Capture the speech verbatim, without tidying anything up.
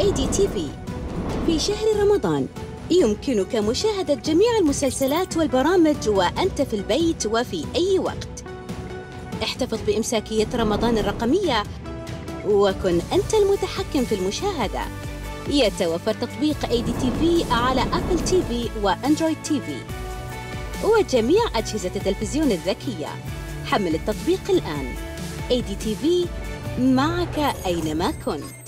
أيدي تي في. في شهر رمضان يمكنك مشاهدة جميع المسلسلات والبرامج وأنت في البيت وفي أي وقت. احتفظ بإمساكية رمضان الرقمية وكن أنت المتحكم في المشاهدة. يتوفر تطبيق أيدي تي في على أبل تي في وأندرويد تي في وجميع أجهزة التلفزيون الذكية. حمل التطبيق الآن. أيدي تي في معك أينما كنت.